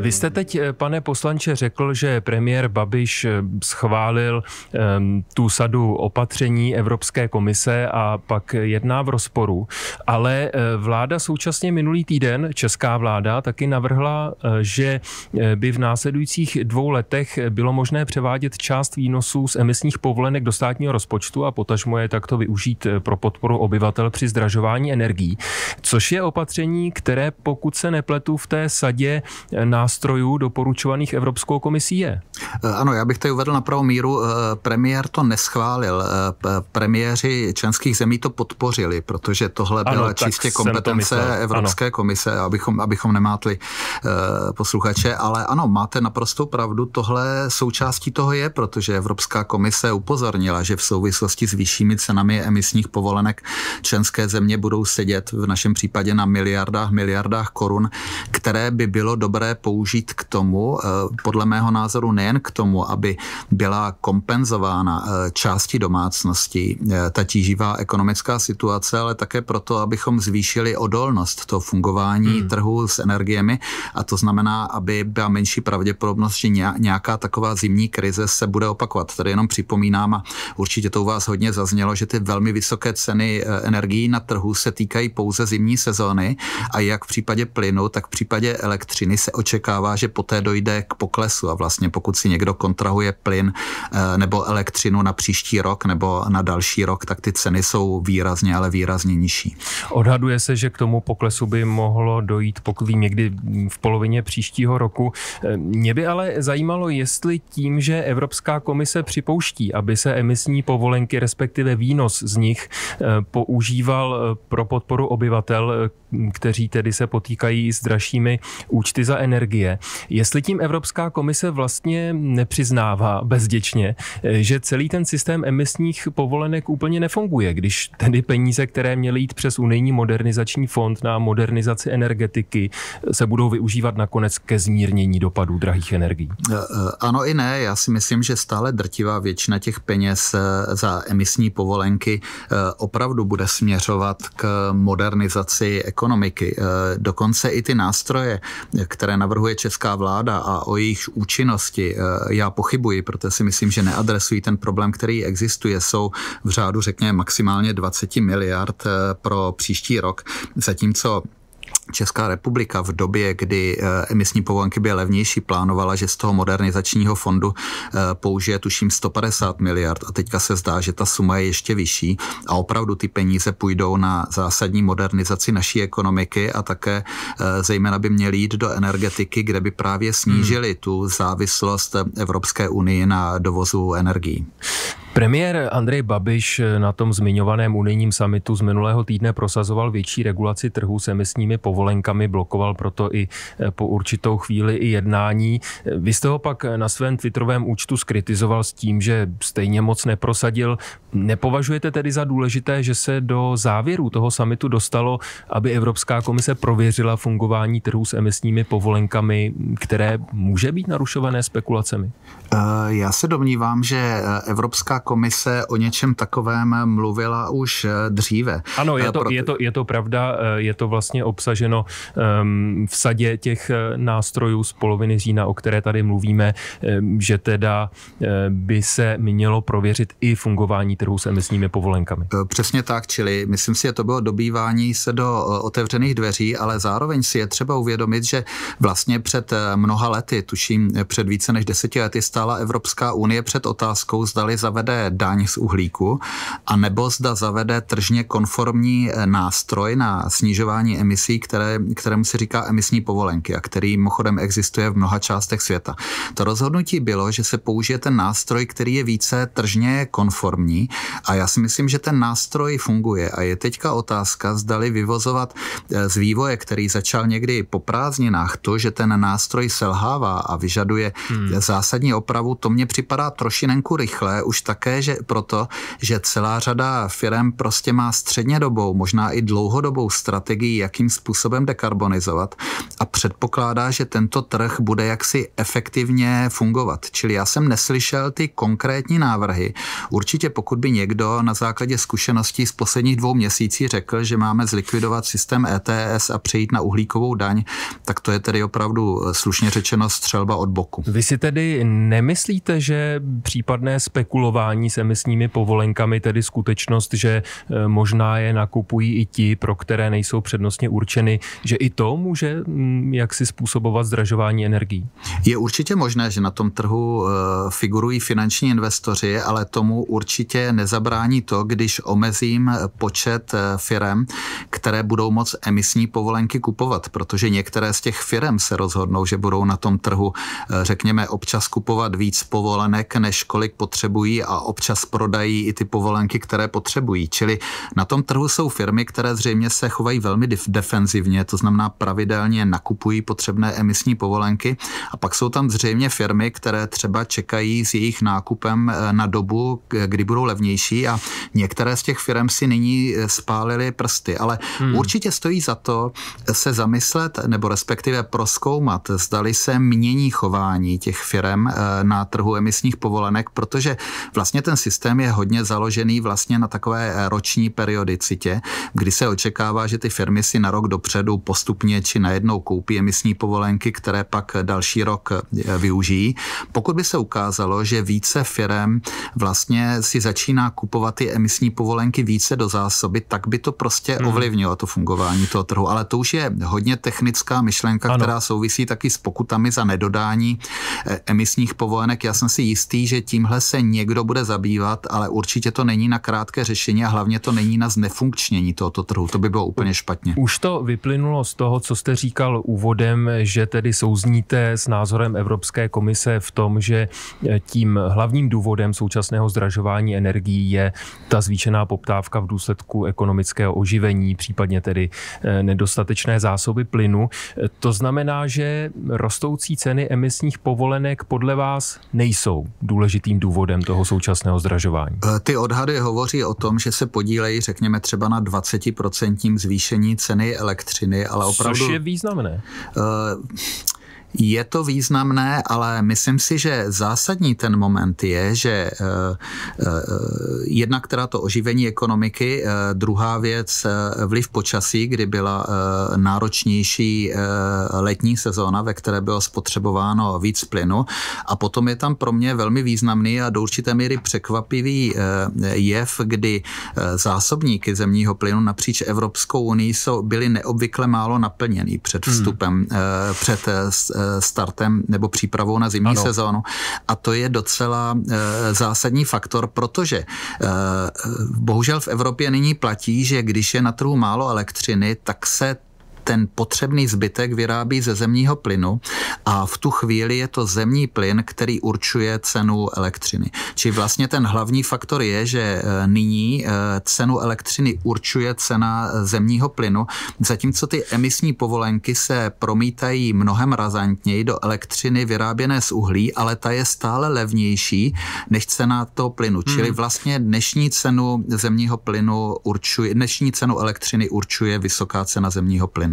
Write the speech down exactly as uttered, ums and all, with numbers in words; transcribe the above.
Vy jste teď, pane poslanče, řekl, že premiér Babiš schválil um, tu sadu opatření Evropské komise a pak jedná v rozporu, ale vláda současně minulý týden, česká vláda, taky navrhla, že by v následujících dvou letech bylo možné převádět část výnosů z emisních povolenek do státního rozpočtu a potažmo je takto využít pro podporu obyvatel při zdražování energií, což je opatření, které, pokud se nepletu, v té sadě na nástrojů doporučovaných Evropskou komisí je. Ano, já bych tady uvedl na pravou míru, premiér to neschválil. Premiéři členských zemí to podpořili, protože tohle byla ano, čistě kompetence Evropské ano. komise, abychom, abychom nemátli posluchače, ale ano, máte naprostou pravdu, tohle součástí toho je, protože Evropská komise upozornila, že v souvislosti s vyššími cenami emisních povolenek členské země budou sedět v našem případě na miliardách, miliardách korun, které by bylo dobré použít k tomu, podle mého názoru nejen k tomu, aby byla kompenzována části domácností ta tíživá ekonomická situace, ale také proto, abychom zvýšili odolnost toho fungování hmm. trhu s energiemi, a to znamená, aby byla menší pravděpodobnost, že nějaká taková zimní krize se bude opakovat. Tady jenom připomínám, a určitě to u vás hodně zaznělo, že ty velmi vysoké ceny energií na trhu se týkají pouze zimní sezóny a jak v případě plynu, tak v případě elektřiny se očekává, Očekává, že poté dojde k poklesu a vlastně pokud si někdo kontrahuje plyn nebo elektřinu na příští rok nebo na další rok, tak ty ceny jsou výrazně, ale výrazně nižší. Odhaduje se, že k tomu poklesu by mohlo dojít, pokud vím, někdy v polovině příštího roku. Mě by ale zajímalo, jestli tím, že Evropská komise připouští, aby se emisní povolenky, respektive výnos z nich, používal pro podporu obyvatel, kteří tedy se potýkají s dražšími účty za energie. Jestli tím Evropská komise vlastně nepřiznává bezděčně, že celý ten systém emisních povolenek úplně nefunguje, když tedy peníze, které měly jít přes unijní modernizační fond na modernizaci energetiky, se budou využívat nakonec ke zmírnění dopadů drahých energií. Ano i ne, já si myslím, že stále drtivá většina těch peněz za emisní povolenky opravdu bude směřovat k modernizaci ekonomiky. Dokonce i ty nástroje, které navrhuje česká vláda, a o jejich účinnosti já pochybuji, protože si myslím, že neadresují ten problém, který existuje. Jsou v řádu, řekněme, maximálně dvacet miliard pro příští rok, zatímco Česká republika v době, kdy emisní povolenky byly levnější, plánovala, že z toho modernizačního fondu použije tuším sto padesát miliard a teďka se zdá, že ta suma je ještě vyšší a opravdu ty peníze půjdou na zásadní modernizaci naší ekonomiky a také zejména by měly jít do energetiky, kde by právě snížili hmm. tu závislost Evropské unie na dovozu energií. Premiér Andrej Babiš na tom zmiňovaném unijním summitu z minulého týdne prosazoval větší regulaci trhu s emisními povolenkami, blokoval proto i po určitou chvíli i jednání. Vy jste ho pak na svém twitterovém účtu zkritizoval s tím, že stejně moc neprosadil. Nepovažujete tedy za důležité, že se do závěru toho summitu dostalo, aby Evropská komise prověřila fungování trhu s emisními povolenkami, které může být narušované spekulacemi? Já se domnívám, že Evropská komise o něčem takovém mluvila už dříve. Ano, je to, Proto... je to, je to pravda, je to vlastně obsaženo um, v sadě těch nástrojů z poloviny října, o které tady mluvíme, um, že teda um, by se mělo prověřit i fungování trhu s emisními povolenkami. Přesně tak, čili myslím si, že to bylo dobývání se do otevřených dveří, ale zároveň si je třeba uvědomit, že vlastně před mnoha lety, tuším před více než deseti lety, stála Evropská unie před otázkou, zdali zavede daň z uhlíku, anebo zda zavede tržně konformní nástroj na snižování emisí, které, kterému se říká emisní povolenky a který mimochodem existuje v mnoha částech světa. To rozhodnutí bylo, že se použije ten nástroj, který je více tržně konformní, a já si myslím, že ten nástroj funguje a je teďka otázka, zdali vyvozovat z vývoje, který začal někdy po prázdninách, to, že ten nástroj selhává a vyžaduje hmm. zásadní opravu, to mně připadá trošinenku rychle, už tak také že proto, že celá řada firem prostě má střednědobou, možná i dlouhodobou strategii, jakým způsobem dekarbonizovat, a předpokládá, že tento trh bude jaksi efektivně fungovat. Čili já jsem neslyšel ty konkrétní návrhy. Určitě pokud by někdo na základě zkušeností z posledních dvou měsíců řekl, že máme zlikvidovat systém E T S a přejít na uhlíkovou daň, tak to je tedy opravdu slušně řečeno střelba od boku. Vy si tedy nemyslíte, že případné spekulování s emisními povolenkami, tedy skutečnost, že možná je nakupují i ti, pro které nejsou přednostně určeny, že i to může jaksi způsobovat zdražování energií? Je určitě možné, že na tom trhu figurují finanční investoři, ale tomu určitě nezabrání to, když omezím počet firem, které budou moc emisní povolenky kupovat, protože některé z těch firem se rozhodnou, že budou na tom trhu, řekněme, občas kupovat víc povolenek, než kolik potřebují, a občas prodají i ty povolenky, které potřebují. Čili na tom trhu jsou firmy, které zřejmě se chovají velmi defenzivně, to znamená pravidelně nakupují potřebné emisní povolenky, a pak jsou tam zřejmě firmy, které třeba čekají s jejich nákupem na dobu, kdy budou levnější, a některé z těch firm si nyní spálily prsty. Ale hmm. určitě stojí za to se zamyslet, nebo respektive prozkoumat, zdali se mění chování těch firm na trhu emisních povolenek, protože vlastně ten systém je hodně založený vlastně na takové roční periodicitě, kdy se očekává, že ty firmy si na rok dopředu postupně či najednou koupí emisní povolenky, které pak další rok využijí. Pokud by se ukázalo, že více firm vlastně si začíná kupovat ty emisní povolenky více do zásoby, tak by to prostě hmm. ovlivnilo to fungování toho trhu. Ale to už je hodně technická myšlenka, ano, která souvisí taky s pokutami za nedodání emisních povolenek. Já jsem si jistý, že tímhle se někdo bude zabývat, ale určitě to není na krátké řešení a hlavně to není na znefunkčnění tohoto trhu. To by bylo úplně špatně. Už to vyplynulo z toho, co jste říkal úvodem, že tedy souzníte s názorem Evropské komise v tom, že tím hlavním důvodem současného zdražování energií je ta zvýšená poptávka v důsledku ekonomického oživení, případně tedy nedostatečné zásoby plynu. To znamená, že rostoucí ceny emisních povolenek podle vás nejsou důležitým důvodem toho současného zdražování. Ty odhady hovoří o tom, že se podílejí, řekněme, třeba na dvacet procent zvýšení ceny elektřiny, ale opravdu... Což je významné. Uh, Je to významné, ale myslím si, že zásadní ten moment je, že jednak teda to oživení ekonomiky, druhá věc vliv počasí, kdy byla náročnější letní sezóna, ve které bylo spotřebováno víc plynu, a potom je tam pro mě velmi významný a do určité míry překvapivý jev, kdy zásobníky zemního plynu napříč Evropskou unii jsou, byly neobvykle málo naplněný před vstupem, hmm. před startem nebo přípravou na zimní ano. sezónu. A to je docela e, zásadní faktor, protože e, bohužel v Evropě nyní platí, že když je na trhu málo elektřiny, tak se ten potřebný zbytek vyrábí ze zemního plynu a v tu chvíli je to zemní plyn, který určuje cenu elektřiny. Či vlastně ten hlavní faktor je, že nyní cenu elektřiny určuje cena zemního plynu, zatímco ty emisní povolenky se promítají mnohem razantněji do elektřiny vyráběné z uhlí, ale ta je stále levnější než cena toho plynu. Hmm. Čili vlastně dnešní cenu zemního plynu určuje, dnešní cenu elektřiny určuje vysoká cena zemního plynu.